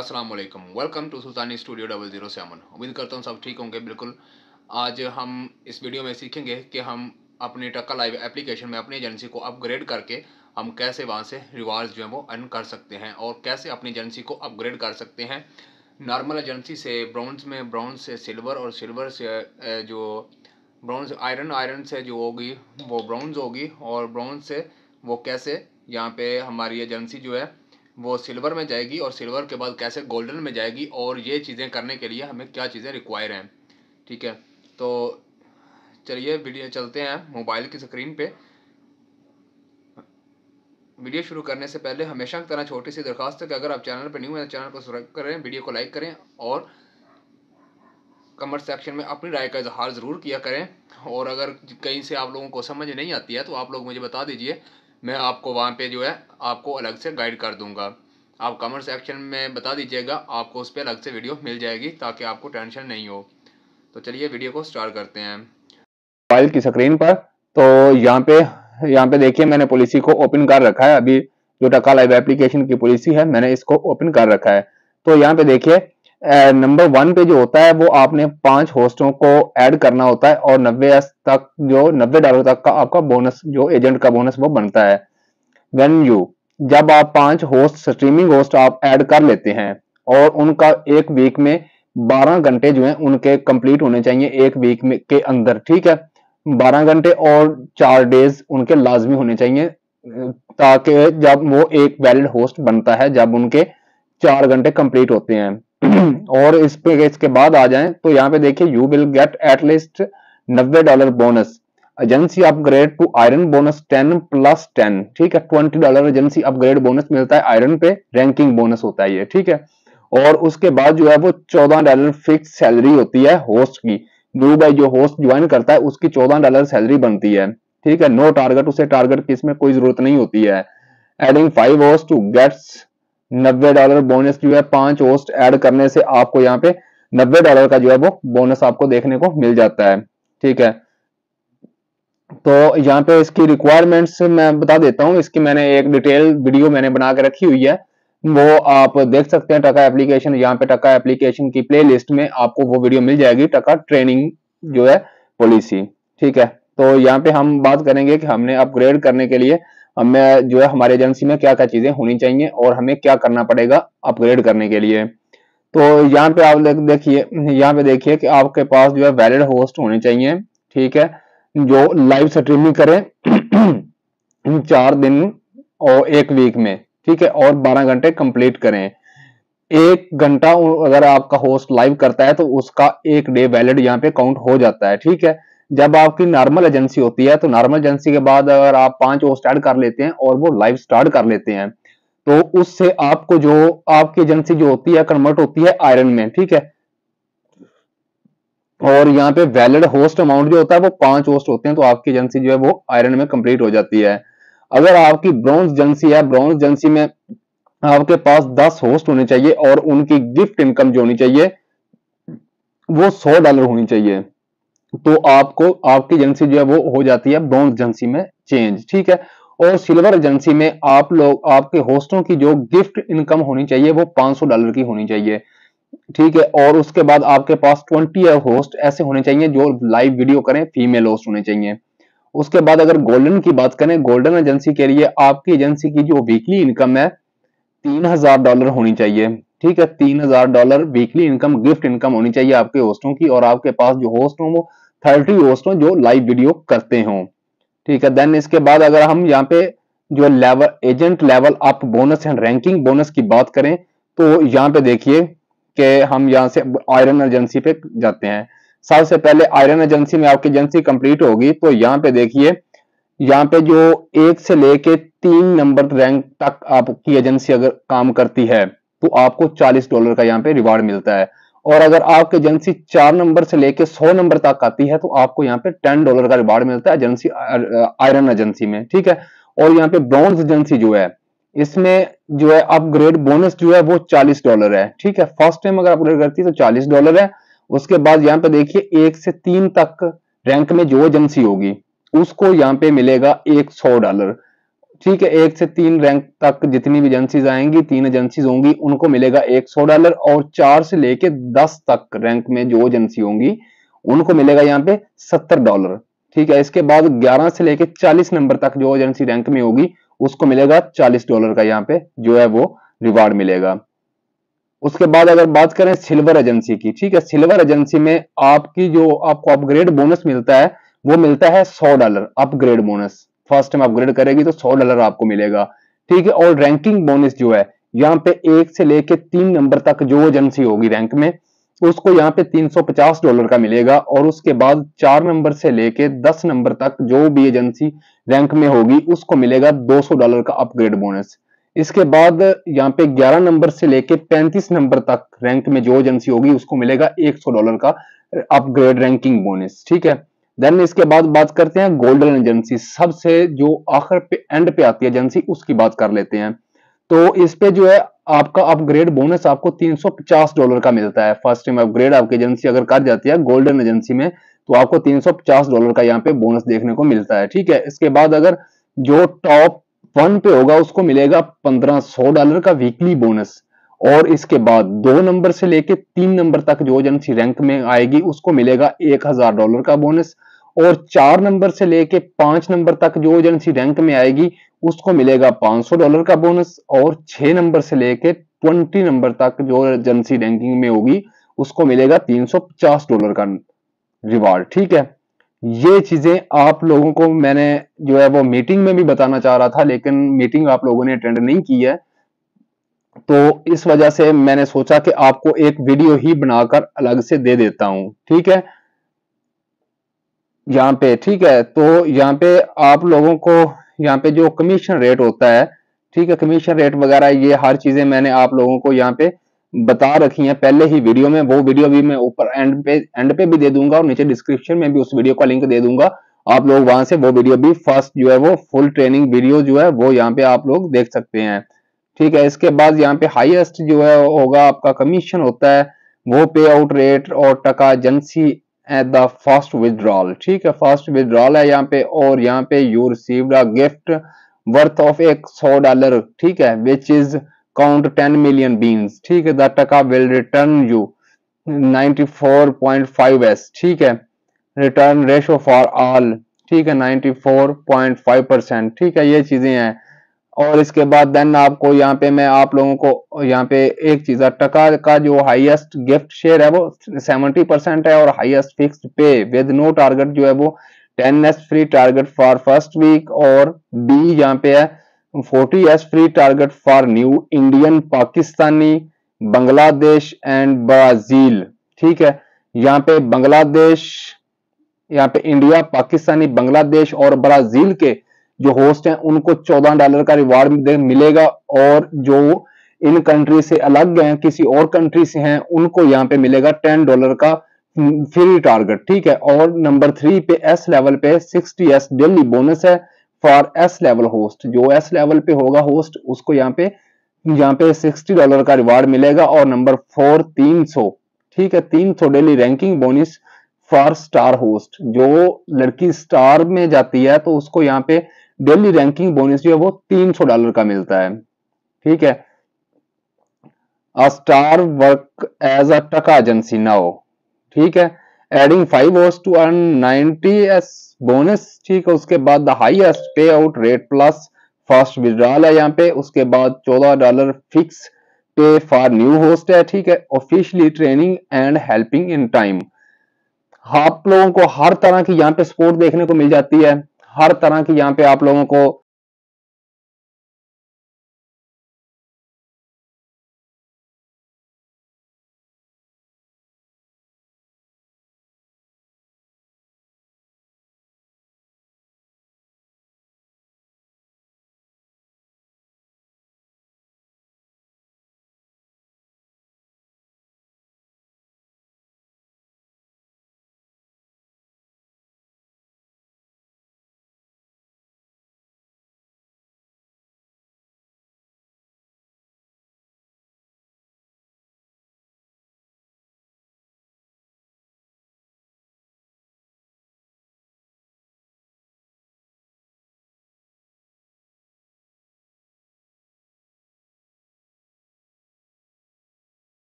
अस्सलामुअलैकुम, welcome to Sultani studio 007। उम्मीद करता हूँ सब ठीक होंगे। बिल्कुल, आज हम इस वीडियो में सीखेंगे कि हम अपने टक्का लाइव एप्लीकेशन में अपनी एजेंसी को अपग्रेड करके हम कैसे वहाँ से रिवार्ड्स जो है वो अर्न कर सकते हैं और कैसे अपनी एजेंसी को अपग्रेड कर सकते हैं नॉर्मल एजेंसी से ब्रॉन्ज में, ब्रॉन्ज से सिल्वर और सिल्वर से जो ब्रॉन्ज आयरन, आयरन से जो होगी वो ब्रॉन्ज होगी और ब्रॉन्ज से वो कैसे यहाँ पे हमारी एजेंसी जो है वो सिल्वर में जाएगी और सिल्वर के बाद कैसे गोल्डन में जाएगी और ये चीज़ें करने के लिए हमें क्या चीज़ें रिक्वायर हैं। ठीक है, तो चलिए वीडियो चलते हैं मोबाइल की स्क्रीन पे। वीडियो शुरू करने से पहले हमेशा की तरह छोटी सी दरख्वास्त है कि अगर आप चैनल पर न्यू हैं तो चैनल को सब्सक्राइब करें, वीडियो को लाइक करें और कमेंट सेक्शन में अपनी राय का इजहार ज़रूर किया करें। और अगर कहीं से आप लोगों को समझ नहीं आती है तो आप लोग मुझे बता दीजिए, मैं आपको वहाँ पे जो है आपको अलग से गाइड कर दूंगा। आप कमेंट सेक्शन में बता दीजिएगा, आपको उस पर अलग से वीडियो मिल जाएगी ताकि आपको टेंशन नहीं हो। तो चलिए वीडियो को स्टार्ट करते हैं। मोबाइल की स्क्रीन पर तो यहाँ पे देखिए मैंने पॉलिसी को ओपन कर रखा है। अभी जो टक्का लाइव एप्लीकेशन की पॉलिसी है मैंने इसको ओपन कर रखा है। तो यहाँ पे देखिए नंबर 1 पे जो होता है वो आपने 5 होस्टों को ऐड करना होता है और 90 डॉलर तक का आपका बोनस जो एजेंट का बोनस वो बनता है। जब आप 5 होस्ट स्ट्रीमिंग होस्ट आप ऐड कर लेते हैं और उनका एक वीक में 12 घंटे जो है उनके कंप्लीट होने चाहिए एक वीक में के अंदर। ठीक है, 12 घंटे और 4 डेज उनके लाजमी होने चाहिए ताकि जब वो एक वैलिड होस्ट बनता है जब उनके 4 घंटे कंप्लीट होते हैं। और इसके बाद आ जाएं तो यहाँ पे देखिए you will get at least $90 bonus, agency upgrade to iron bonus 10+10। ठीक है, $20 एजेंसी अपग्रेड बोनस मिलता है आयरन पे, रैंकिंग बोनस होता है ये। ठीक है, और उसके बाद जो है वो $14 फिक्स सैलरी होती है होस्ट की। न्यू बाई जो होस्ट ज्वाइन करता है उसकी $14 सैलरी बनती है। ठीक है, नो टारगेट, उसे टारगेट की इसमें कोई जरूरत नहीं होती है। Adding 5 host to gets $90 bonus जो है 5 होस्ट ऐड करने से आपको यहाँ पे $90 का जो है वो बोनस आपको देखने को मिल जाता है। ठीक है, तो यहाँ पे इसकी रिक्वायरमेंट्स मैं बता देता हूँ। इसकी मैंने एक डिटेल वीडियो मैंने बना के रखी हुई है, वो आप देख सकते हैं टक्का एप्लीकेशन, यहाँ पे टक्का एप्लीकेशन की प्लेलिस्ट में आपको वो वीडियो मिल जाएगी, टक्का ट्रेनिंग जो है पॉलिसी। ठीक है, तो यहाँ पे हम बात करेंगे कि हमने अपग्रेड करने के लिए हमें जो है हमारी एजेंसी में क्या क्या चीजें होनी चाहिए और हमें क्या करना पड़ेगा अपग्रेड करने के लिए। तो यहाँ पे आप देखिए, यहाँ पे देखिए कि आपके पास जो है वैलिड होस्ट होने चाहिए। ठीक है, जो लाइव स्ट्रीमिंग करें 4 दिन और एक वीक में। ठीक है, और 12 घंटे कंप्लीट करें। 1 घंटा अगर आपका होस्ट लाइव करता है तो उसका 1 डे वैलिड यहाँ पे काउंट हो जाता है। ठीक है, जब आपकी नॉर्मल एजेंसी होती है तो नॉर्मल एजेंसी के बाद अगर आप 5 होस्ट ऐड कर लेते हैं और वो लाइव स्टार्ट कर लेते हैं तो उससे आपको जो आपकी एजेंसी जो होती है कन्वर्ट होती है आयरन में। ठीक है, और यहाँ पे वैलिड होस्ट अमाउंट जो होता है वो 5 होस्ट होते हैं तो आपकी एजेंसी जो है वो आयरन में कंप्लीट हो जाती है। अगर आपकी ब्रॉन्ज एजेंसी है, ब्रॉन्ज एजेंसी में आपके पास 10 होस्ट होने चाहिए और उनकी गिफ्ट इनकम जो होनी चाहिए वो $100 होनी चाहिए। तो आपको आपकी एजेंसी जो है वो हो जाती है ब्रॉन्ज एजेंसी में चेंज। ठीक है, और सिल्वर एजेंसी में आप लोग आपके होस्टों की जो गिफ्ट इनकम होनी चाहिए वो $500 की होनी चाहिए। ठीक है, और उसके बाद आपके पास 20 होस्ट ऐसे होने चाहिए जो लाइव वीडियो करें, फीमेल होस्ट होने चाहिए। उसके बाद अगर गोल्डन की बात करें, गोल्डन एजेंसी के लिए आपकी एजेंसी की जो वीकली इनकम है $3000 होनी चाहिए। ठीक है, $3000 वीकली इनकम गिफ्ट इनकम होनी चाहिए आपके होस्टों की और आपके पास जो होस्ट हो वो 30 होस्ट हो जो लाइव वीडियो करते हों। ठीक है, देन इसके बाद अगर हम यहाँ पे जो level agent level up bonus and ranking bonus की बात करें तो यहाँ पे देखिए कि हम यहाँ से आयरन एजेंसी पे जाते हैं। सबसे पहले आयरन एजेंसी में आपकी एजेंसी कंप्लीट होगी तो यहाँ पे देखिए, यहाँ पे जो 1 से लेके 3 नंबर रैंक तक आपकी एजेंसी अगर काम करती है तो आपको $40 का यहाँ पे रिवार्ड मिलता है। और अगर आपकी एजेंसी 4 नंबर से लेके 100 नंबर तक आती है तो आपको यहाँ पे $10 का रिवार्ड मिलता है एजेंसी आयरन एजेंसी में। ठीक है, और यहाँ पे ब्रॉन्ज एजेंसी जो है इसमें जो है अपग्रेड बोनस जो है वो $40 है। ठीक है, फर्स्ट टाइम अगर अपग्रेड करती है तो $40 है। उसके बाद यहाँ पे देखिए 1 से 3 तक रैंक में जो एजेंसी होगी उसको यहाँ पे मिलेगा $100। ठीक है, 1 से 3 रैंक तक जितनी भी एजेंसीज आएंगी, 3 एजेंसीज होंगी, उनको मिलेगा $100 और 4 से लेके 10 तक रैंक में जो एजेंसी होंगी उनको मिलेगा यहाँ पे $70। ठीक है, इसके बाद 11 से लेके 40 नंबर तक जो एजेंसी रैंक में होगी उसको मिलेगा $40 का यहाँ पे जो है वो रिवार्ड मिलेगा। उसके बाद अगर बात करें सिल्वर एजेंसी की, ठीक है, सिल्वर एजेंसी में आपकी जो आपको अपग्रेड बोनस मिलता है वो मिलता है $100 upgrade bonus. First time upgrade करेगी तो $100 आपको मिलेगा। ठीक है, और रैंकिंग बोनस जो है यहाँ पे 1 से लेके 3 नंबर तक जो एजेंसी होगी रैंक में उसको यहाँ पे $350 का मिलेगा। और उसके बाद 4 नंबर से लेके 10 नंबर तक जो भी एजेंसी रैंक में होगी उसको मिलेगा $200 का अपग्रेड बोनस। इसके बाद यहाँ पे 11 नंबर से लेके 35 नंबर तक रैंक में जो एजेंसी होगी उसको मिलेगा $100 का अपग्रेड रैंकिंग बोनस। ठीक है, देन इसके बाद बात करते हैं गोल्डन एजेंसी, सबसे जो आखिर पे एंड पे आती है एजेंसी उसकी बात कर लेते हैं। तो इस पे जो है आपका अपग्रेड बोनस आपको $350 का मिलता है। फर्स्ट टाइम अपग्रेड आपकी एजेंसी अगर कर जाती है गोल्डन एजेंसी में तो आपको $350 का यहाँ पे बोनस देखने को मिलता है। ठीक है, इसके बाद अगर जो टॉप 1 पे होगा उसको मिलेगा $1500 का वीकली बोनस। और इसके बाद 2 नंबर से लेके 3 नंबर तक जो एजेंसी रैंक में आएगी उसको मिलेगा $1000 का बोनस। और 4 नंबर से लेके 5 नंबर तक जो एजेंसी रैंक में आएगी उसको मिलेगा $500 का बोनस। और 6 नंबर से लेके 20 नंबर तक जो एजेंसी रैंकिंग में होगी उसको मिलेगा $350 का रिवार्ड। ठीक है, ये चीजें आप लोगों को मैंने जो है वो मीटिंग में भी बताना चाह रहा था, लेकिन मीटिंग आप लोगों ने अटेंड नहीं की है, तो इस वजह से मैंने सोचा कि आपको एक वीडियो ही बनाकर अलग से दे देता हूं। ठीक है, यहाँ पे ठीक है, तो यहाँ पे आप लोगों को यहाँ पे जो कमीशन रेट होता है, ठीक है, कमीशन रेट वगैरह ये हर चीजें मैंने आप लोगों को यहाँ पे बता रखी है पहले ही वीडियो में। वो वीडियो भी मैं ऊपर एंड पे भी दे दूंगा और नीचे डिस्क्रिप्शन में भी उस वीडियो का लिंक दे दूंगा, आप लोग वहां से वो वीडियो भी फर्स्ट जो है वो फुल ट्रेनिंग वीडियो जो है वो यहाँ पे आप लोग देख सकते हैं। ठीक है, इसके बाद यहाँ पे हाईएस्ट जो है होगा आपका कमीशन होता है वो पे आउट रेट और टका agency at the first withdrawal. ठीक है, फर्स्ट विदड्रॉल है यहाँ पे। और यहाँ पे you received a gift worth of $100, ठीक है, which is count 10 million beans. ठीक है, the Taka will return you 94.5s। ठीक है, रिटर्न रेशो फॉर ऑल, ठीक है, 94.5%। ठीक है, ये चीजें हैं। और इसके बाद देन आपको यहाँ पे मैं आप लोगों को यहाँ पे एक चीज, टका का जो हाईएस्ट गिफ्ट शेयर है वो 70% है। और highest fixed pay with no target जो है वो 10s free target for first week. और बी यहाँ पे है 40s free target for new Indian, Pakistani, Bangladesh and Brazil. ठीक है, यहाँ पे बांग्लादेश, यहाँ पे इंडिया, पाकिस्तानी, बांग्लादेश और ब्राजील के जो होस्ट हैं उनको $14 का रिवार्ड मिलेगा। और जो इन कंट्री से अलग हैं, किसी और कंट्री से हैं, उनको यहाँ पे मिलेगा $10 का फ्री टारगेट। ठीक है, और नंबर 3 पे एस लेवल पे 60s डेली बोनस है फॉर एस लेवल होस्ट। जो एस लेवल पे होगा होस्ट उसको यहाँ पे $60 का रिवार्ड मिलेगा। और नंबर 4 300, ठीक है, 300 daily ranking bonus for star host. जो लड़की स्टार में जाती है तो उसको यहाँ पे डेली रैंकिंग बोनस जो है वो $300 का मिलता है। ठीक है, a star work as a टका एजेंसी नाउ, ठीक है, adding 5 host to earn 90s bonus. ठीक है, उसके बाद द हाईएस्ट पे out rate plus first withdrawal है यहाँ पे। उसके बाद $14 fix pay for new host है। ठीक है, officially training and helping in time. आप लोगों को हर तरह की यहाँ पे सपोर्ट देखने को मिल जाती है, हर तरह की यहाँ पे आप लोगों को